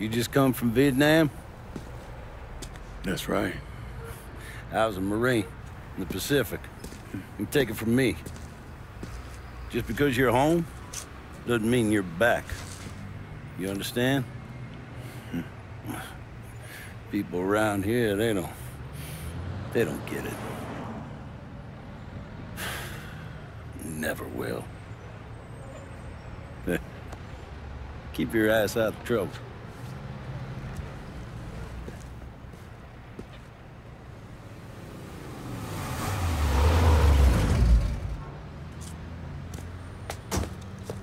You just come from Vietnam? That's right. I was a Marine in the Pacific. And take it from me. Just because you're home doesn't mean you're back. You understand? People around here, they don't get it. Never will. Keep your ass out of trouble.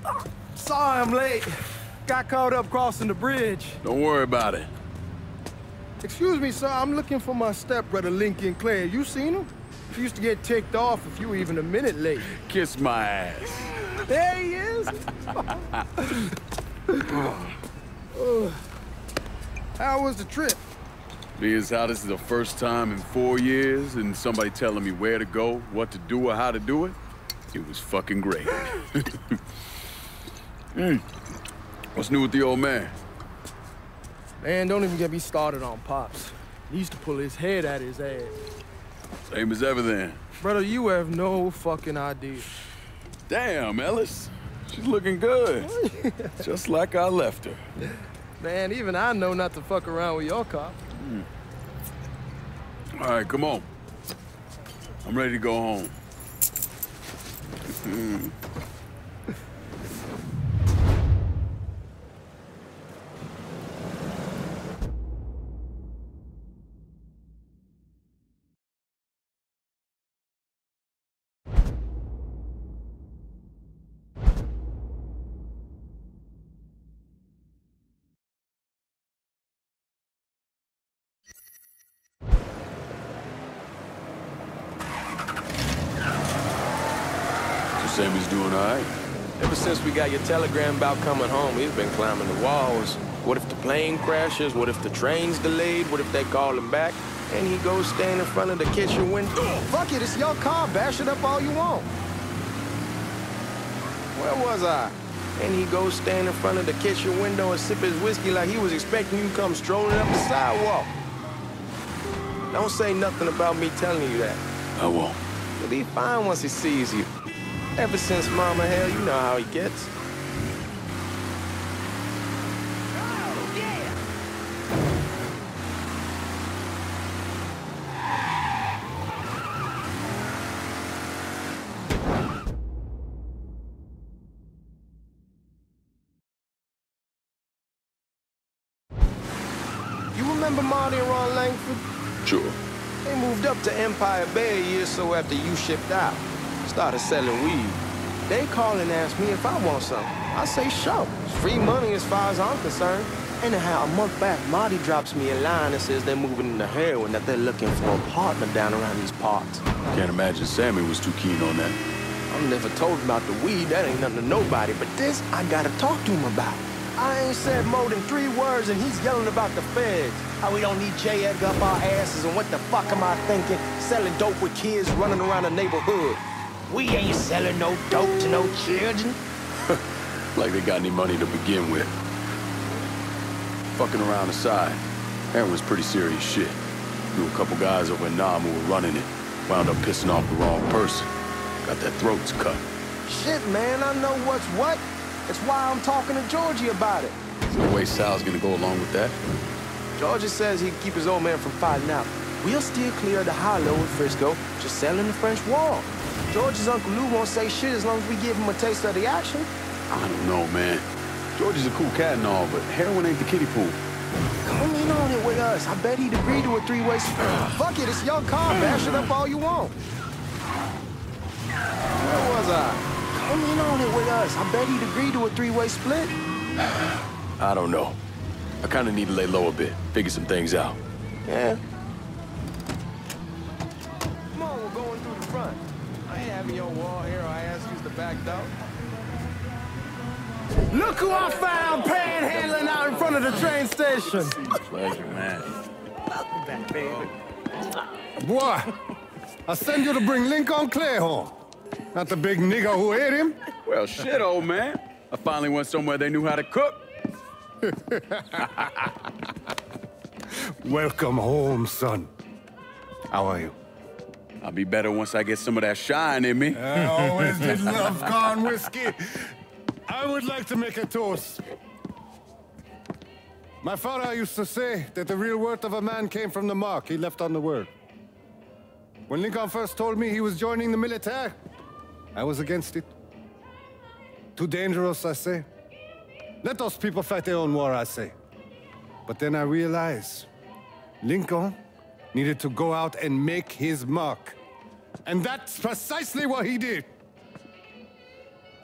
Oh, sorry I'm late. Got caught up crossing the bridge. Don't worry about it. Excuse me, sir, I'm looking for my stepbrother, Lincoln Clay. You seen him? He used to get ticked off if you were even a minute late. Kiss my ass. There he is. How was the trip? Being as how this is the first time in 4 years and somebody telling me where to go, what to do, or how to do it, it was fucking great. What's new with the old man? Man, don't even get me started on Pops. He used to pull his head out his ass. Same as ever then. Brother, you have no fucking idea. Damn, Ellis. She's looking good. Just like I left her. Man, even I know not to fuck around with your cop. All right, come on. I'm ready to go home. Sammy's doing all right. Ever since we got your telegram about coming home, he's been climbing the walls. What if the plane crashes? What if the train's delayed? What if they call him back? And he goes stand in front of the kitchen window. Fuck it, it's your car. Bash it up all you want. Where was I? And he goes stand in front of the kitchen window and sip his whiskey like he was expecting you to come strolling up the sidewalk. Don't say nothing about me telling you that. I won't. He'll be fine once he sees you. Ever since Mama hell, you know how he gets. Oh, yeah! You remember Marty and Ron Langford? Sure. They moved up to Empire Bay a year or so after you shipped out. Started selling weed. They call and ask me if I want something. I say, sure. It's free money as far as I'm concerned. Anyhow, a month back, Marty drops me a line and says they're moving into heroin, that they're looking for a partner down around these parts. Can't imagine Sammy was too keen on that. I'm never told about the weed. That ain't nothing to nobody. But this, I gotta talk to him about. I ain't said more than 3 words, and he's yelling about the feds. How we don't need J. Edgar up our asses, and what the fuck am I thinking? Selling dope with kids running around the neighborhood. We ain't selling no dope to no children. Like they got any money to begin with. Fucking around aside, Aaron was pretty serious shit. Knew a couple guys over in Nam who were running it. Wound up pissing off the wrong person. Got their throats cut. Shit, man, I know what's what. That's why I'm talking to Georgie about it. There's no way Sal's gonna go along with that. Georgie says he'd keep his old man from fighting out. We'll steer clear of the hollow in Frisco, just selling the French wall. George's Uncle Lou won't say shit as long as we give him a taste of the action. I don't know, man. George's a cool cat and all, but heroin ain't the kiddie pool. Come in on it with us. I bet he'd agree to a 3-way... Fuck it, it's your car. Bash it up all you want. Where was I? Come in on it with us. I bet he'd agree to a 3-way split. I don't know. I kind of need to lay low a bit, figure some things out. Yeah. Come on, we're going through the front. I ain't having your wall here, I asked you to back down. Look who I found panhandling out in front of the train station. Pleasure, man. Welcome back, baby. Boy, I send you to bring Lincoln Clay home. Not the big nigga who ate him. Well, shit, old man. I finally went somewhere they knew how to cook. Welcome home, son. How are you? I'll be better once I get some of that shine in me. I always did love corn whiskey. I would like to make a toast. My father used to say that the real worth of a man came from the mark he left on the world. When Lincoln first told me he was joining the military, I was against it. Too dangerous, I say. Let those people fight their own war, I say. But then I realized Lincoln needed to go out and make his mark. And that's precisely what he did.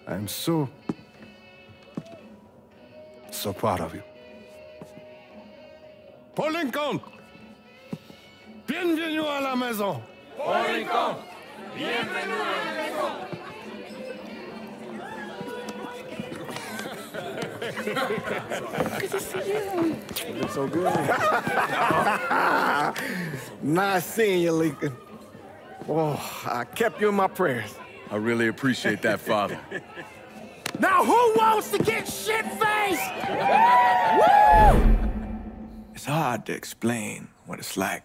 I'm so proud of you. Pour Lincoln! Bienvenue à la maison! Pour Lincoln! Bienvenue à la maison! Good to see you. You look so good. Nice seeing you, Lincoln. Oh, I kept you in my prayers. I really appreciate that, Father. Now who wants to get shit-faced? Woo! It's hard to explain what it's like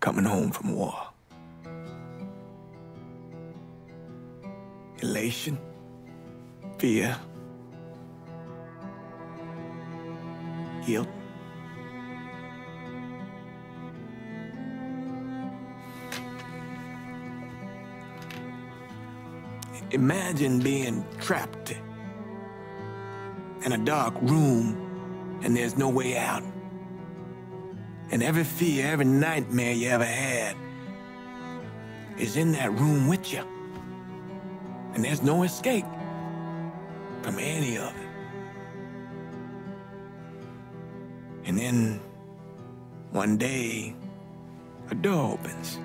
coming home from war. Elation, fear, guilt. Imagine being trapped in a dark room and there's no way out. And every fear, every nightmare you ever had is in that room with you. And there's no escape from any of it. And then one day, a door opens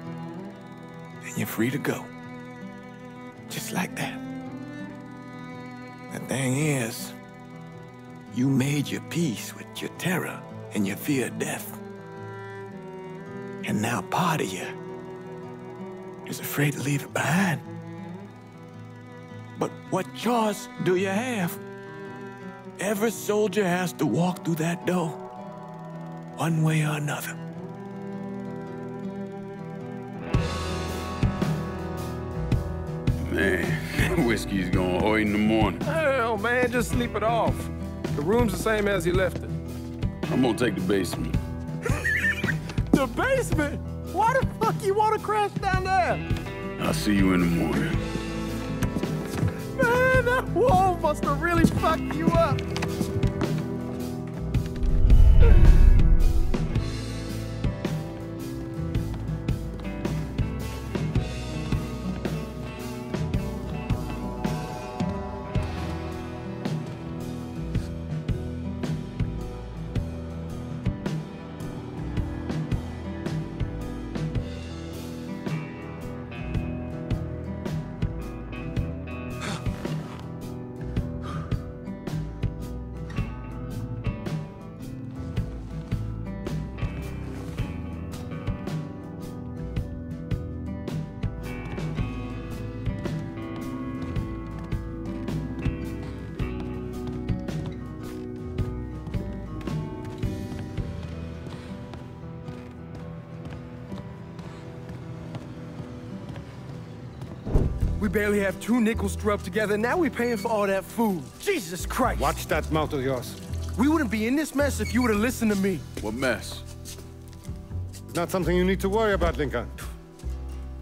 and you're free to go. Just like that. The thing is, you made your peace with your terror and your fear of death. And now part of you is afraid to leave it behind. But what choice do you have? Every soldier has to walk through that door, one way or another. Man, whiskey's going hoy in the morning. Hell, man, just sleep it off. The room's the same as you left it. I'm gonna take the basement. The basement? Why the fuck you want to crash down there? I'll see you in the morning. Man, that wall must have really fucked you up. Barely have 2 nickels to rub together, now we're paying for all that food. Jesus Christ! Watch that mouth of yours. We wouldn't be in this mess if you would have listened to me. What mess? Not something you need to worry about, Lincoln.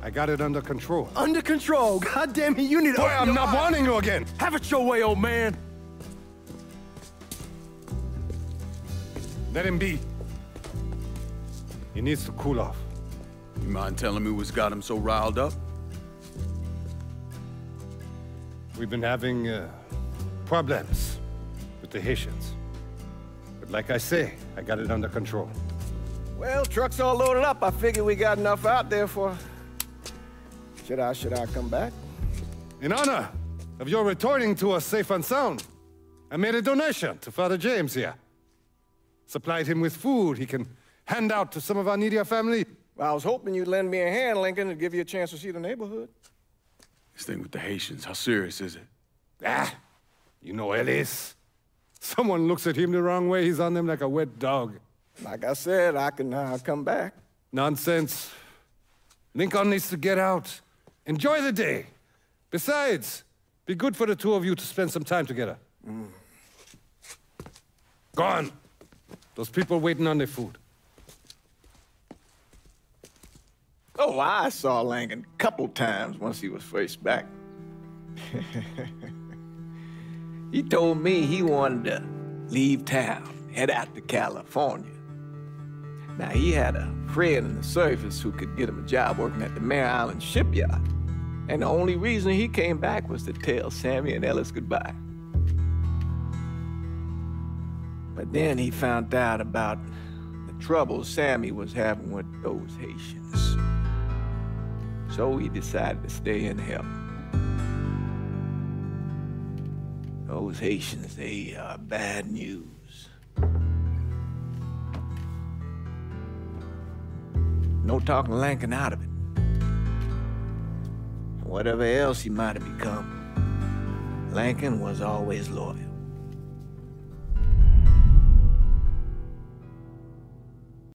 I got it under control. Under control? God damn it, you need to. Boy, I'm not warning you again! Have it your way, old man! Let him be. He needs to cool off. You mind telling me what's got him so riled up? We've been having problems with the Haitians. But like I say, I got it under control. Well, truck's all loaded up. I figure we got enough out there for... Should I come back? In honor of your returning to us safe and sound, I made a donation to Father James here. Supplied him with food he can hand out to some of our needier family. Well, I was hoping you'd lend me a hand, Lincoln, and give you a chance to see the neighborhood. This thing with the Haitians, how serious is it? Ah, you know Ellis. Someone looks at him the wrong way, he's on them like a wet dog. Like I said, I can come back. Nonsense. Lincoln needs to get out. Enjoy the day. Besides, be good for the two of you to spend some time together. Mm. Gone. Those people waiting on their food. Oh, I saw Langan a couple times once he was first back. He told me he wanted to leave town, head out to California. Now, he had a friend in the service who could get him a job working at the Mare Island shipyard. And the only reason he came back was to tell Sammy and Ellis goodbye. But then he found out about the trouble Sammy was having with those Haitians. So he decided to stay and help. Those Haitians, they are bad news. No talking Langan out of it. Whatever else he might have become, Langan was always loyal.